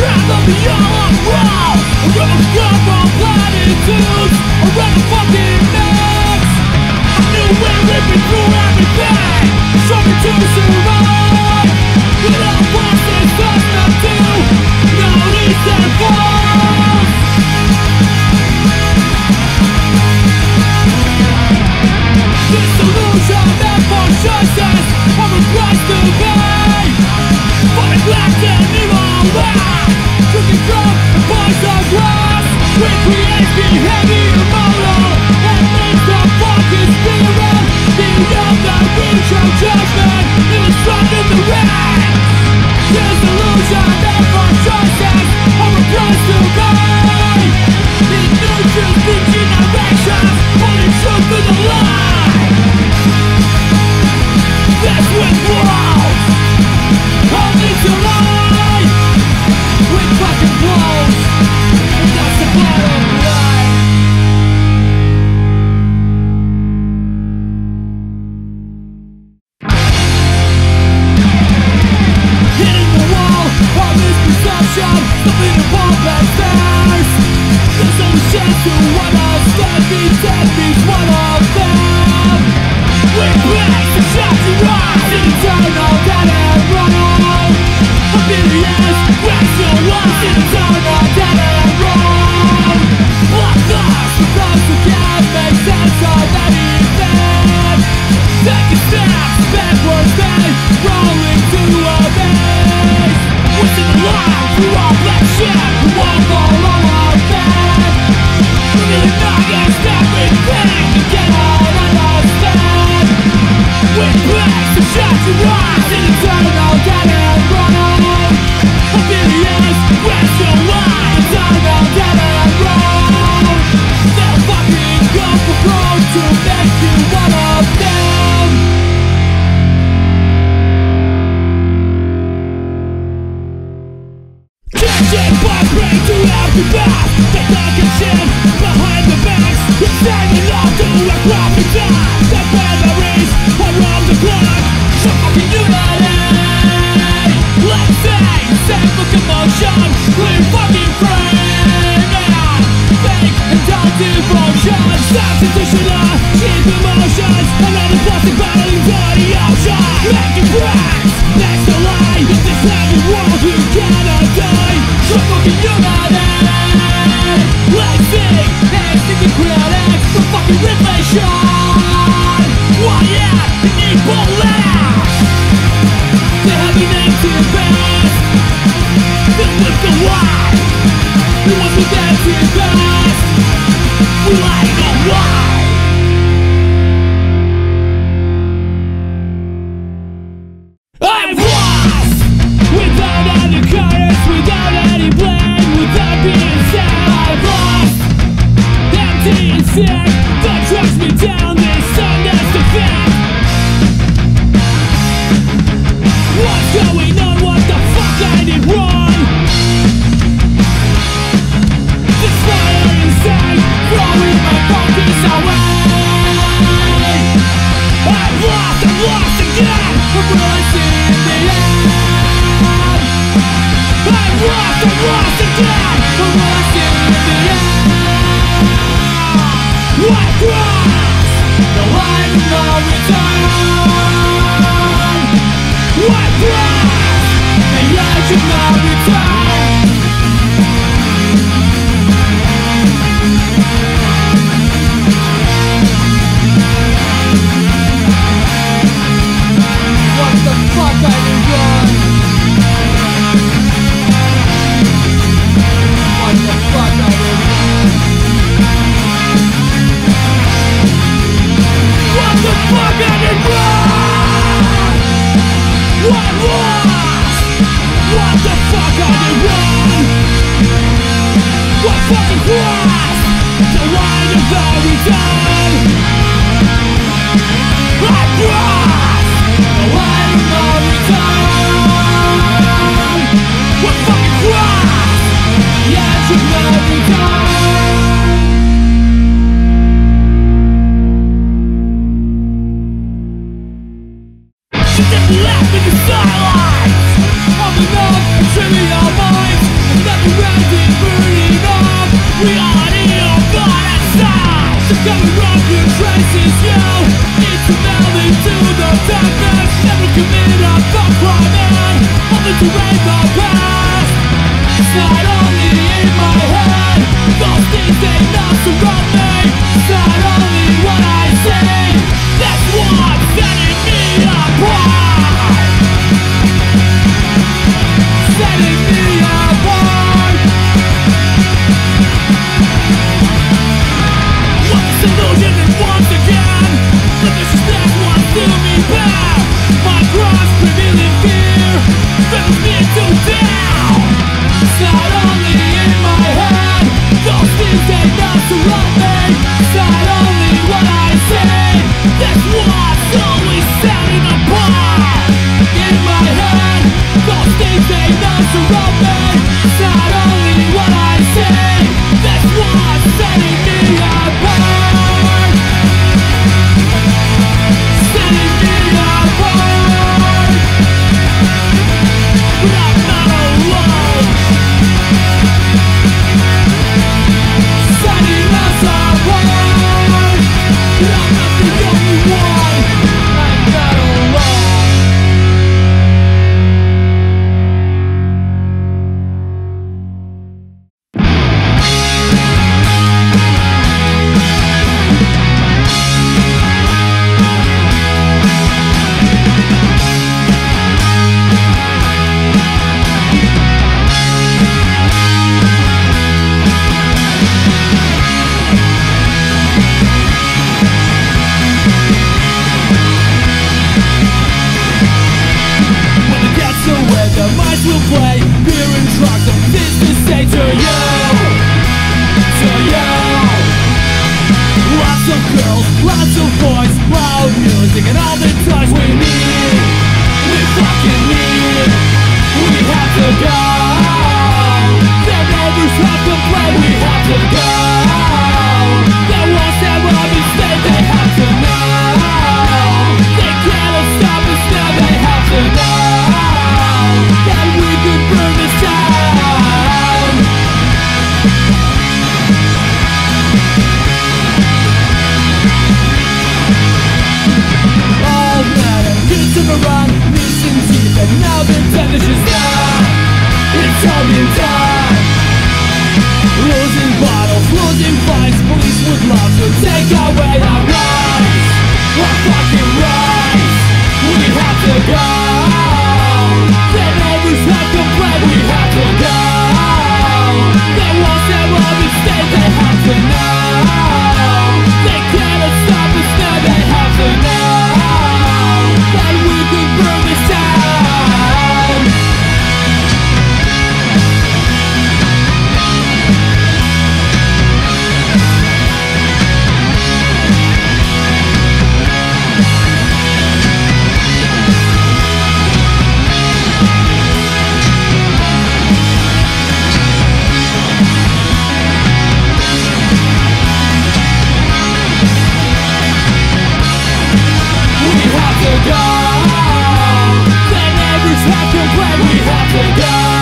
rather be all wrong. I'd rather go from platitudes, I'd rather fucking mix. I knew it would be through everything. Show me to survive. It all passes us not to notice and falls. Disillusion and for choices I'm a price to pay. Fighting black and evil lies, cooking from a poison glass. We create behavior immoral and make the fucking spirit. The love that we show judgment is strong in the rain. Disillusion and for choices I'm a price to pay. It nurtures the generations, only truth is a lie. This with walls, only to lie. We fucking blows, and that's the bottom line. Hitting the wall, all this perception, something above that stairs. There's no chance to what else can be said, means one of them. We place the shot to rise in eternal dead and wrong. A million years, racial loss in eternal dead and wrong. Lost us for those who can't make sense of anything. Taking steps backwards, then rolling to a maze. What's in the line through all that shit? We won't fall on our back. We're gonna knock us everything to get all of us back. We place the shot to rise in eternal dead and wrong. A million years, racial lie, eternal dead and wrong. They'll fucking go for broke to make you one of them. Changing by brain to empty bath. They're talking shit behind the backs. You're standing up to a crappy time. The memories are on the clock. So fucking unity. Let's say, same book of motion. We're fucking free now. Fake and dark devotion. Substitutional, cheap emotions. Another plastic bottle into the ocean. Making cracks next to life. If this heavy world you cannot die. So fucking unity. Let's see, hey, the critics for fucking inflation. Why yeah, they need bullets. They have a name to invest. They live the lie. It was with them to invest. We like a lie. I'm lost. Without any courage, without any blame, without being sad. I'm lost, empty and sick. Don't trust me down this sun, that's the fact. What's going on? What the fuck I did wrong? This fire inside, throwing my focus away. I'm lost again. I'm racing in the end. I'm lost again. I'm racing in the end. I cross the line of no return. I cross the edge of no return. What the fuck I did wrong? What the fuck I did wrong? What the fuck I did wrong? What was? What the fuck I did wrong? What fucking crossed the line of no return? I crossed the line of no return. What fucking crossed the edge of no return. She just left me in silence. On the note, trivial minds. We have to go.